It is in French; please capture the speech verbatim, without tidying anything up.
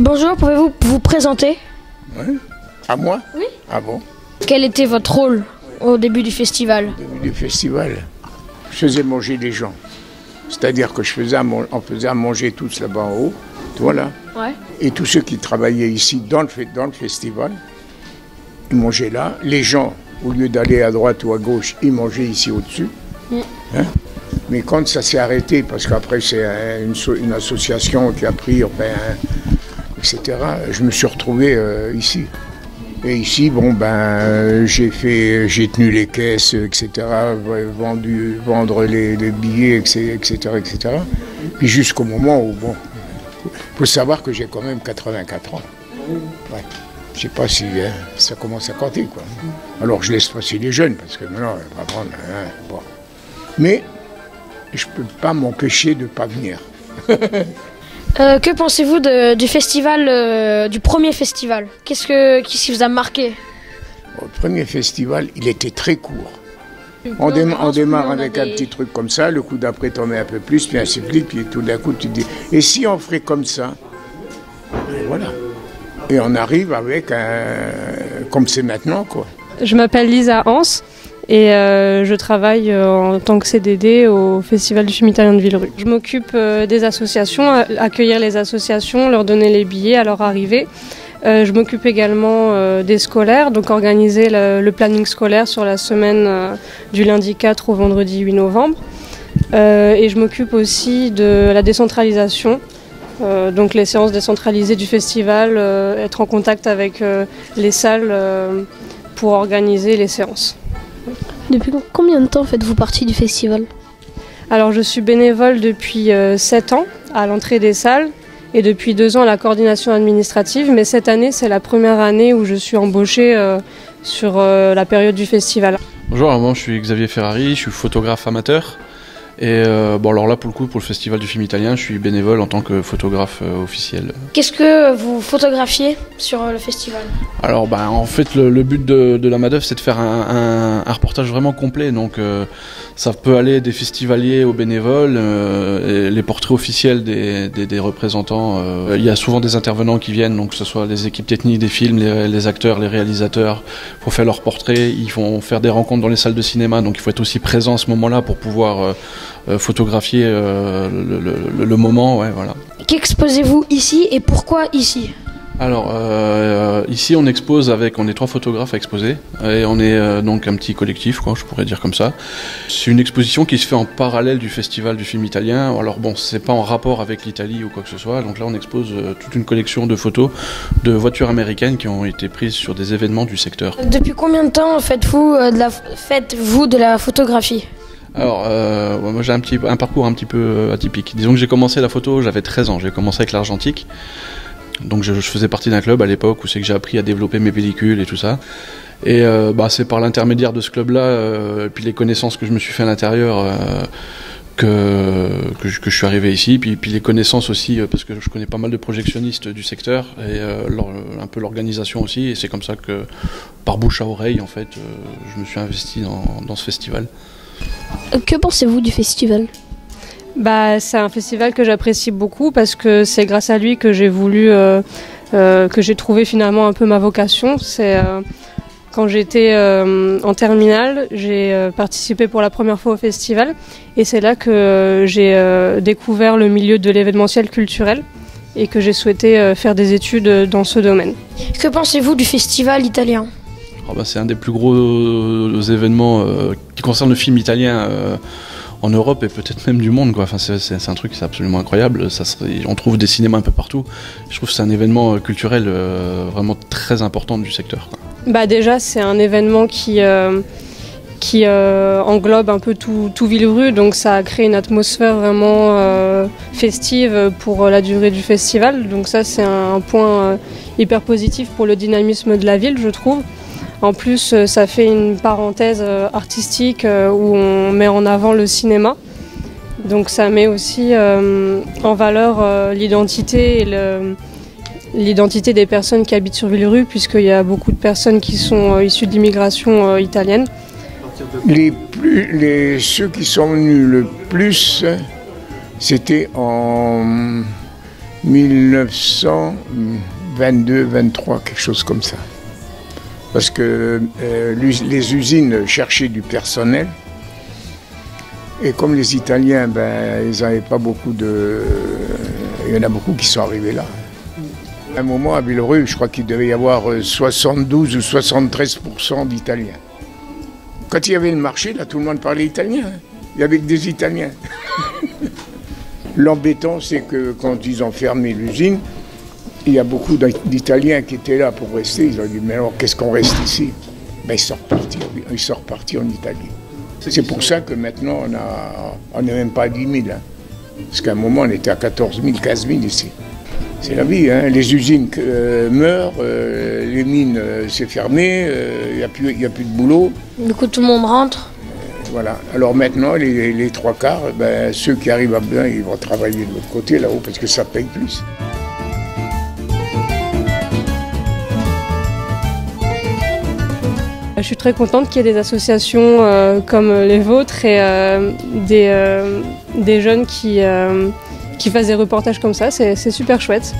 Bonjour, pouvez-vous vous présenter? Oui. À moi? Oui. Ah bon? Quel était votre rôle au début du festival? Au début du festival, je faisais manger les gens. C'est-à-dire que je faisais à on faisait à manger tous là-bas en haut, toi là. Ouais. Et tous ceux qui travaillaient ici dans le, dans le festival, ils mangeaient là. Les gens, au lieu d'aller à droite ou à gauche, ils mangeaient ici au-dessus. Ouais. Hein? Mais quand ça s'est arrêté, parce qu'après c'est une, une association qui a pris, enfin, et cetera, je me suis retrouvé euh, ici. Et ici, bon ben, j'ai fait, j'ai tenu les caisses, et cetera, vendu, vendre les, les billets, et cetera, et cetera. Puis jusqu'au moment où, bon, faut savoir que j'ai quand même quatre-vingt-quatre ans. Ouais. Je sais pas si hein, ça commence à compter, quoi. Alors je laisse passer les jeunes, parce que maintenant, on va prendre. Hein, bon. Mais je peux pas m'empêcher de pas venir. Euh, que pensez-vous du festival, euh, du premier festival? Qu'est-ce que, qu'est-ce qui vous a marqué? Bon, le premier festival, il était très court. On, déma on démarre on avec des... un petit truc comme ça, le coup d'après t'en mets un peu plus, puis ainsi de suite, puis tout d'un coup tu te dis... Et si on ferait comme ça? Et voilà. Et on arrive avec un... comme c'est maintenant, quoi. Je m'appelle Lisa Hans. Et euh, je travaille en tant que C D D au Festival du Film Italien de Villerupt. Je m'occupe des associations, accueillir les associations, leur donner les billets à leur arrivée. Euh, je m'occupe également des scolaires, donc organiser le, le planning scolaire sur la semaine du lundi quatre au vendredi huit novembre. Euh, et je m'occupe aussi de la décentralisation. Euh, donc les séances décentralisées du festival, euh, être en contact avec euh, les salles euh, pour organiser les séances. Depuis combien de temps faites-vous partie du festival? Alors je suis bénévole depuis euh, sept ans à l'entrée des salles et depuis deux ans à la coordination administrative, mais cette année c'est la première année où je suis embauchée euh, sur euh, la période du festival. Bonjour, moi je suis Xavier Ferrari, je suis photographe amateur et euh, bon alors là pour le coup pour le Festival du Film Italien je suis bénévole en tant que photographe euh, officiel. Qu'est-ce que vous photographiez sur euh, le festival? Alors ben, en fait le, le but de, de la Madoeuf c'est de faire un, un, un reportage vraiment complet, donc euh, ça peut aller des festivaliers aux bénévoles, euh, et les portraits officiels des, des, des représentants, euh, il y a souvent des intervenants qui viennent, donc que ce soit les équipes techniques des films, les, les acteurs, les réalisateurs pour faire leurs portraits, ils vont faire des rencontres dans les salles de cinéma, donc il faut être aussi présent à ce moment là pour pouvoir euh, Euh, photographier euh, le, le, le moment, ouais, voilà. Qu'exposez-vous ici et pourquoi ici? Alors euh, ici on expose avec, on est trois photographes à exposer et on est euh, donc un petit collectif, quoi, je pourrais dire comme ça. C'est une exposition qui se fait en parallèle du Festival du Film Italien. Alors bon, c'est pas en rapport avec l'Italie ou quoi que ce soit. Donc là on expose euh, toute une collection de photos de voitures américaines qui ont été prises sur des événements du secteur. Depuis combien de temps faites-vous euh, de la faites-vous de la photographie? Alors, euh, moi j'ai un, petit, un parcours un petit peu atypique. Disons que j'ai commencé la photo, j'avais treize ans, j'ai commencé avec l'argentique. Donc je, je faisais partie d'un club à l'époque où c'est que j'ai appris à développer mes pellicules et tout ça. Et euh, bah, c'est par l'intermédiaire de ce club-là, euh, et puis les connaissances que je me suis fait à l'intérieur, euh, que, que, je, que je suis arrivé ici. Puis, puis les connaissances aussi, euh, parce que je connais pas mal de projectionnistes du secteur, et euh, leur, un peu l'organisation aussi. Et c'est comme ça que, par bouche à oreille, en fait, euh, je me suis investi dans, dans ce festival. Que pensez-vous du festival? Bah, c'est un festival que j'apprécie beaucoup parce que c'est grâce à lui que j'ai voulu, euh, euh, que j'ai trouvé finalement un peu ma vocation. C'est euh, quand j'étais euh, en terminale, j'ai euh, participé pour la première fois au festival et c'est là que euh, j'ai euh, découvert le milieu de l'événementiel culturel et que j'ai souhaité euh, faire des études dans ce domaine. Que pensez-vous du festival italien? Oh bah c'est un des plus gros euh, événements euh, qui concerne le film italien euh, en Europe et peut-être même du monde, quoi. Enfin, c'est un truc, c'est absolument incroyable. Ça serait, on trouve des cinémas un peu partout. Je trouve que c'est un événement culturel euh, vraiment très important du secteur, quoi. Bah déjà, c'est un événement qui, euh, qui euh, englobe un peu tout, tout Villerupt, donc ça a créé une atmosphère vraiment euh, festive pour la durée du festival. Donc ça, c'est un, un point euh, hyper positif pour le dynamisme de la ville, je trouve. En plus, ça fait une parenthèse artistique où on met en avant le cinéma. Donc ça met aussi en valeur l'identité et l'identité des personnes qui habitent sur Villerupt, puisqu'il y a beaucoup de personnes qui sont issues de l'immigration italienne. Les plus, les, ceux qui sont venus le plus, c'était en mille neuf cent vingt-deux vingt-trois, quelque chose comme ça. Parce que euh, les usines cherchaient du personnel. Et comme les Italiens, ben, ils n'avaient pas beaucoup de... Il y en a beaucoup qui sont arrivés là. À un moment, à Villerupt, je crois qu'il devait y avoir soixante-douze ou soixante-treize pour cent d'Italiens. Quand il y avait le marché, là, tout le monde parlait italien. Il n'y avait que des Italiens. L'embêtant, c'est que quand ils ont fermé l'usine, il y a beaucoup d'Italiens qui étaient là pour rester. Ils ont dit, mais alors, qu'est-ce qu'on reste ici? Ben, ils sont repartis, ils sont repartis en Italie. C'est pour ça que maintenant, on n'est même pas à dix mille. Hein. Parce qu'à un moment, on était à quatorze mille, quinze mille ici. C'est la vie, hein. Les usines euh, meurent, euh, les mines euh, s'est fermée, il euh, n'y a, a plus de boulot. Du coup, tout le monde rentre. Euh, voilà. Alors maintenant, les, les trois quarts, ben, ceux qui arrivent à bien, ils vont travailler de l'autre côté, là-haut, parce que ça paye plus. Je suis très contente qu'il y ait des associations euh, comme les vôtres et euh, des, euh, des jeunes qui... Euh, qui fassent des reportages comme ça, c'est super chouette.